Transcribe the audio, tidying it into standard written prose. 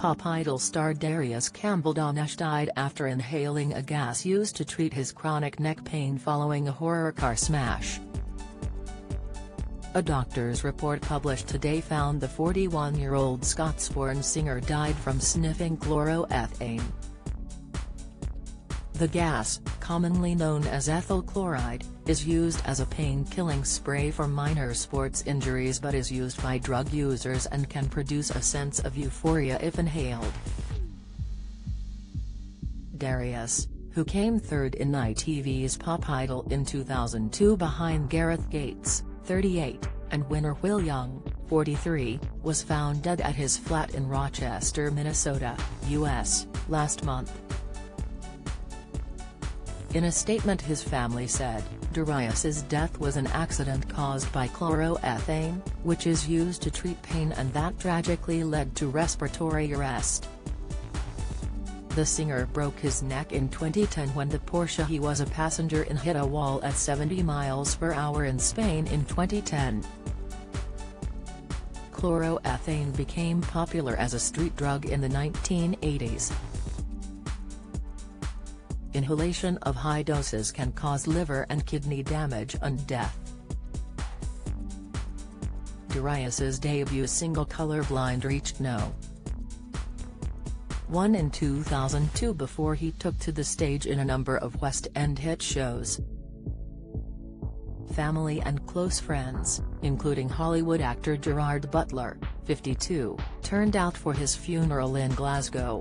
Pop Idol star Darius Campbell Danesh died after inhaling a gas used to treat his chronic neck pain following a horror car smash. A doctor's report published today found the 41-year-old Scots-born singer died from sniffing chloroethane. The gas, commonly known as ethyl chloride, is used as a pain-killing spray for minor sports injuries but is used by drug users and can produce a sense of euphoria if inhaled. Darius, who came third in ITV's Pop Idol in 2002 behind Gareth Gates, 38, and winner Will Young, 43, was found dead at his flat in Rochester, Minnesota, U.S., last month. In a statement, his family said, "Darius's death was an accident caused by chloroethane, which is used to treat pain, and that tragically led to respiratory arrest." The singer broke his neck in 2010 when the Porsche he was a passenger in hit a wall at 70 miles per hour in Spain in 2010. Chloroethane became popular as a street drug in the 1980s. Inhalation of high doses can cause liver and kidney damage and death. Darius's debut single Colorblind reached No. 1 in 2002 before he took to the stage in a number of West End hit shows. Family and close friends, including Hollywood actor Gerard Butler, 52, turned out for his funeral in Glasgow.